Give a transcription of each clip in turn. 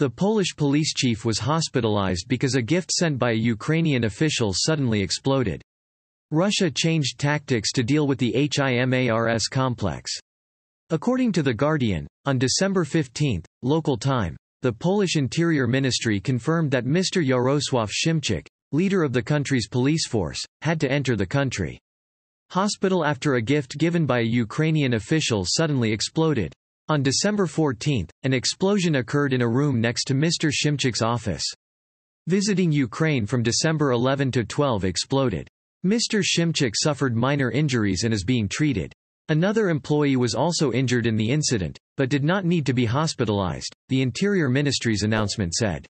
The Polish police chief was hospitalized because a gift sent by a Ukrainian official suddenly exploded. Russia changed tactics to deal with the HIMARS complex. According to The Guardian, on December 15, local time, the Polish Interior Ministry confirmed that Mr. Jarosław Szymczyk, leader of the country's police force, had to enter the country. Hospital after a gift given by a Ukrainian official suddenly exploded. On December 14, an explosion occurred in a room next to Mr. Szymczyk's office. Visiting Ukraine from December 11 to 12 exploded. Mr. Szymczyk suffered minor injuries and is being treated. Another employee was also injured in the incident, but did not need to be hospitalized, the Interior Ministry's announcement said.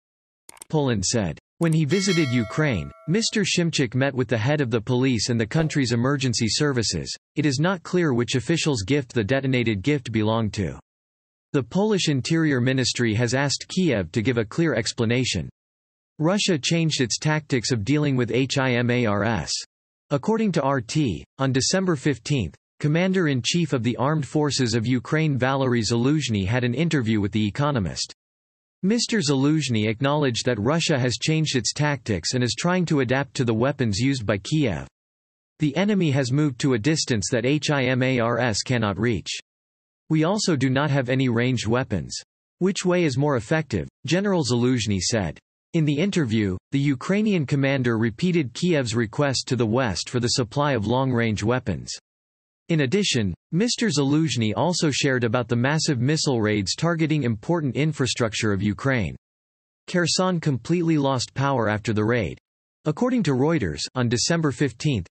Poland said, when he visited Ukraine, Mr. Szymczyk met with the head of the police and the country's emergency services. It is not clear which official's gift the detonated gift belonged to. The Polish Interior Ministry has asked Kiev to give a clear explanation. Russia changed its tactics of dealing with HIMARS. According to RT, on December 15, Commander-in-Chief of the Armed Forces of Ukraine Valery Zaluzhny had an interview with The Economist. Mr. Zaluzhny acknowledged that Russia has changed its tactics and is trying to adapt to the weapons used by Kiev. The enemy has moved to a distance that HIMARS cannot reach. We also do not have any ranged weapons. Which way is more effective, General Zaluzhny said. In the interview, the Ukrainian commander repeated Kiev's request to the West for the supply of long-range weapons. In addition, Mr. Zaluzhny also shared about the massive missile raids targeting important infrastructure of Ukraine. Kherson completely lost power after the raid. According to Reuters, on December 15,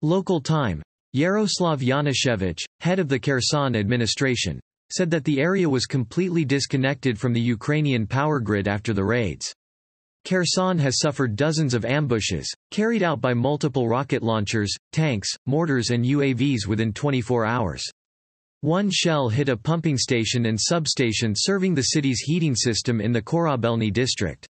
local time, Yaroslav Yanushevich, head of the Kherson administration, said that the area was completely disconnected from the Ukrainian power grid after the raids. Kherson has suffered dozens of ambushes, carried out by multiple rocket launchers, tanks, mortars and UAVs within 24 hours. One shell hit a pumping station and substation serving the city's heating system in the Korabelny district.